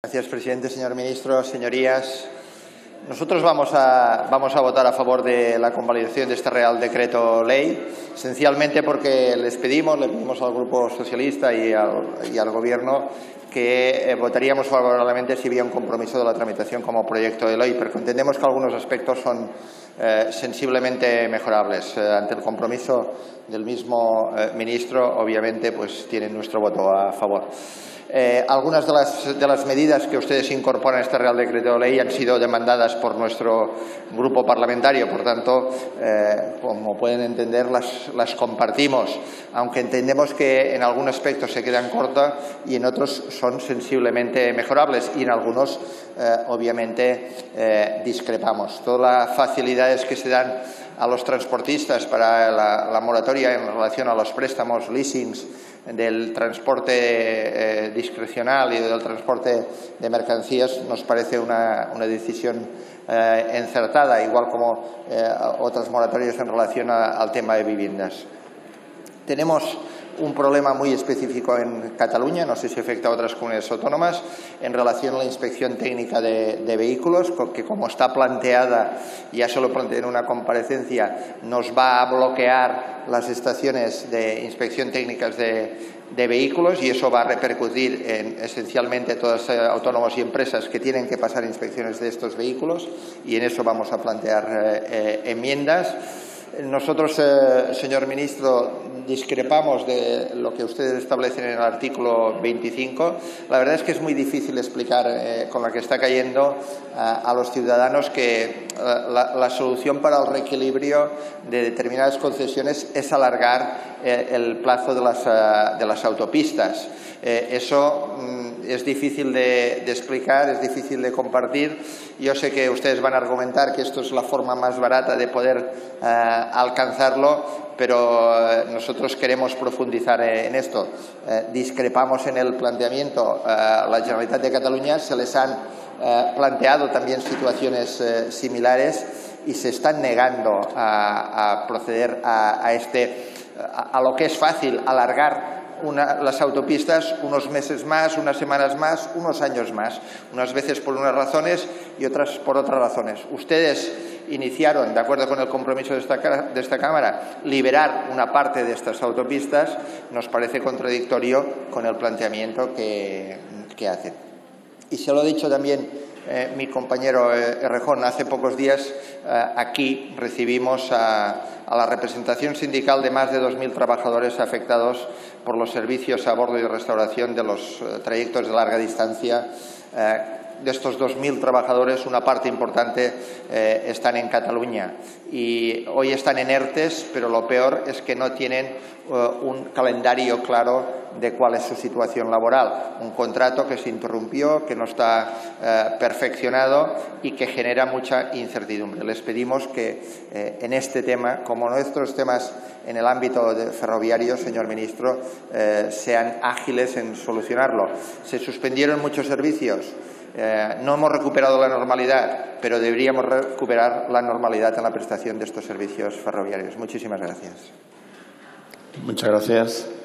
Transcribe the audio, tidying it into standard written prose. Gracias, presidente. Señor ministro, señorías, nosotros vamos a votar a favor de la convalidación de este Real Decreto Ley, esencialmente porque le pedimos al Grupo Socialista y al Gobierno que votaríamos favorablemente si había un compromiso de la tramitación como proyecto de ley, porque entendemos que algunos aspectos son sensiblemente mejorables. Ante el compromiso del mismo ministro, obviamente, pues tienen nuestro voto a favor. Algunas de las medidas que ustedes incorporan a este Real Decreto de Ley han sido demandadas por nuestro grupo parlamentario. Por tanto, como pueden entender, las compartimos, aunque entendemos que en algún aspecto se quedan cortas y en otros son sensiblemente mejorables y en algunos, obviamente, discrepamos. Toda la facilidad que se dan a los transportistas para la moratoria en relación a los préstamos, leasings del transporte discrecional y del transporte de mercancías nos parece una decisión encertada, igual como otras moratorias en relación al tema de viviendas. Tenemos un problema muy específico en Cataluña, no sé si afecta a otras comunidades autónomas, en relación a la inspección técnica de vehículos, que como está planteada, ya se lo planteé en una comparecencia, nos va a bloquear las estaciones de inspección técnicas de vehículos y eso va a repercutir en esencialmente todos los autónomos y empresas que tienen que pasar inspecciones de estos vehículos y en eso vamos a plantear enmiendas. Nosotros, señor ministro, discrepamos de lo que ustedes establecen en el artículo 25. La verdad es que es muy difícil explicar con la que está cayendo a los ciudadanos que la solución para el reequilibrio de determinadas concesiones es alargar el plazo de las autopistas. Eso es difícil de explicar, es difícil de compartir. Yo sé que ustedes van a argumentar que esto es la forma más barata de poder alcanzarlo, pero nosotros queremos profundizar en esto. Discrepamos en el planteamiento. A la Generalitat de Cataluña se les han planteado también situaciones similares y se están negando a proceder a lo que es fácil, alargar las autopistas unos meses más, unas semanas más, unos años más, unas veces por unas razones y otras por otras razones. Ustedes iniciaron, de acuerdo con el compromiso de esta Cámara, liberar una parte de estas autopistas. Nos parece contradictorio con el planteamiento que hacen. Y se lo he dicho también mi compañero Herrejón. Hace pocos días aquí recibimos a la representación sindical de más de 2.000 trabajadores afectados por los servicios a bordo y restauración de los trayectos de larga distancia. De estos 2.000 trabajadores, una parte importante están en Cataluña y hoy están en ERTES, pero lo peor es que no tienen un calendario claro de cuál es su situación laboral. Un contrato que se interrumpió, que no está perfeccionado y que genera mucha incertidumbre. Les pedimos que en este tema, como en otros temas en el ámbito ferroviario, señor ministro, sean ágiles en solucionarlo. Se suspendieron muchos servicios. No hemos recuperado la normalidad, pero deberíamos recuperar la normalidad en la prestación de estos servicios ferroviarios. Muchísimas gracias. Muchas gracias.